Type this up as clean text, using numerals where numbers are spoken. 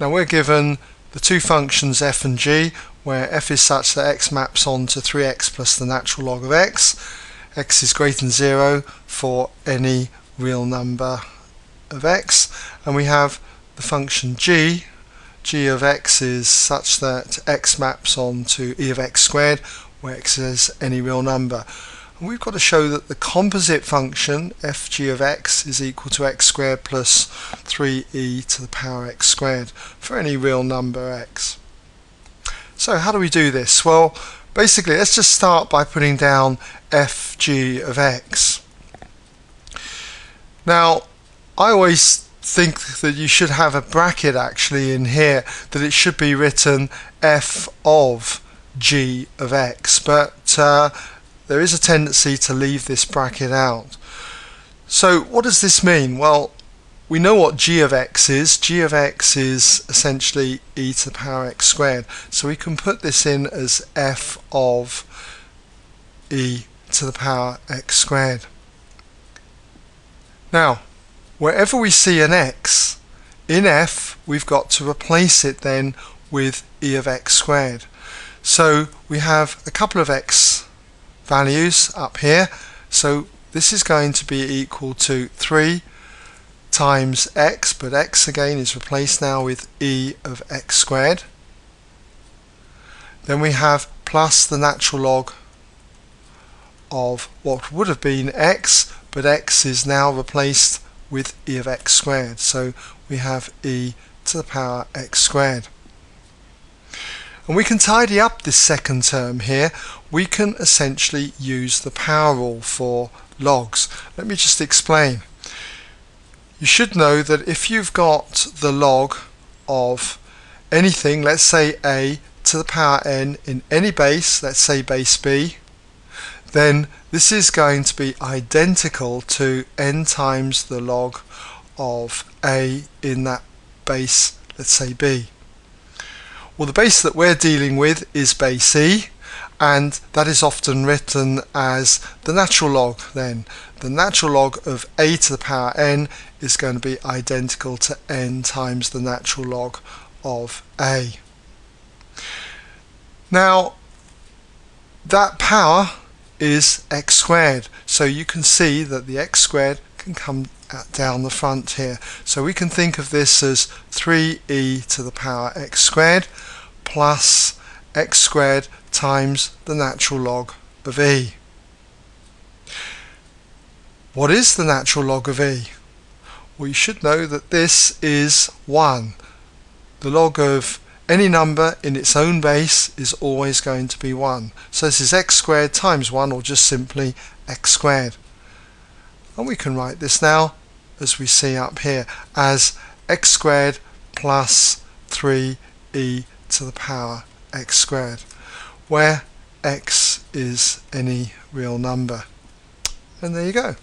Now we're given the two functions f and g, where f is such that x maps on to 3x plus the natural log of x. X is greater than 0 for any real number of x, and we have the function g. G of x is such that x maps on to e of x squared, where x is any real number. And we've got to show that the composite function fg of x is equal to x squared plus 3e to the power x squared for any real number x. So how do we do this? Well, basically let's just start by putting down fg of x. Now I always think that you should have a bracket actually in here, that it should be written f of g of x, but there is a tendency to leave this bracket out. So what does this mean? Well, we know what g of x is. G of x is essentially e to the power x squared, so we can put this in as f of e to the power x squared. Now wherever we see an x in f, we've got to replace it then with e of x squared. So we have a couple of x values up here, so this is going to be equal to 3 times x, but x again is replaced now with e of x squared. Then we have plus the natural log of what would have been x, but x is now replaced with e of x squared, so we have e to the power x squared. And we can tidy up this second term here. We can essentially use the power rule for logs. Let me just explain. You should know that if you've got the log of anything, let's say a to the power n in any base, let's say base b, then this is going to be identical to n times the log of a in that base, let's say b. Well, the base that we're dealing with is base e, and that is often written as the natural log then. The natural log of a to the power n is going to be identical to n times the natural log of a. Now, that power is x squared, so you can see that the x squared can come down the front here. So we can think of this as 3e to the power x squared plus x squared times the natural log of e. What is the natural log of e? Well, you should know that this is 1. The log of any number in its own base is always going to be 1. So this is x squared times 1, or just simply x squared. And we can write this now, as we see up here, as x squared plus 3e to the power x squared, where x is any real number. And there you go.